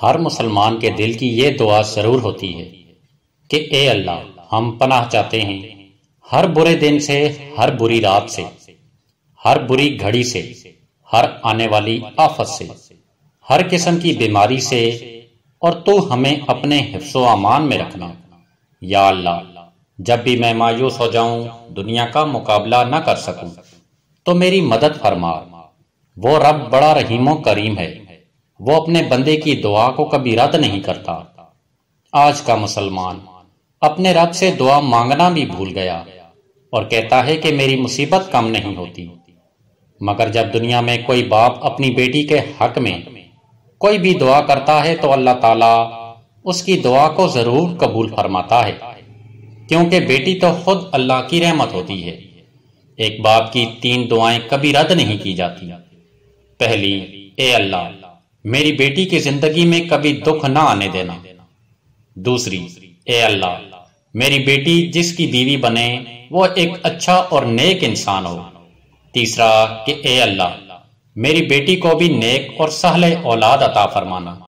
हर मुसलमान के दिल की ये दुआ ज़रूर होती है कि ए अल्लाह, हम पनाह चाहते हैं हर बुरे दिन से, हर बुरी रात से, हर बुरी घड़ी से, हर आने वाली आफत से, हर किस्म की बीमारी से, और तू हमें अपने हिफ्ज़ो अमान में रखना। या अल्लाह, जब भी मैं मायूस हो जाऊं, दुनिया का मुकाबला न कर सकूं, तो मेरी मदद फरमा। वो रब बड़ा रहीमो करीम है, वो अपने बंदे की दुआ को कभी रद्द नहीं करता। आज का मुसलमान अपने रब से दुआ मांगना भी भूल गया और कहता है कि मेरी मुसीबत कम नहीं होती। मगर जब दुनिया में कोई बाप अपनी बेटी के हक में कोई भी दुआ करता है तो अल्लाह ताला उसकी दुआ को ज़रूर कबूल फरमाता है, क्योंकि बेटी तो खुद अल्लाह की रहमत होती है। एक बाप की 3 दुआएं कभी रद्द नहीं की जाती। पहली, ए अल्लाह, मेरी बेटी की जिंदगी में कभी दुख ना आने देना। दूसरी, ए अल्लाह, मेरी बेटी जिसकी बीवी बने वो एक अच्छा और नेक इंसान हो। तीसरा, कि ए अल्लाह, मेरी बेटी को भी नेक और सहले औलाद अता फरमाना।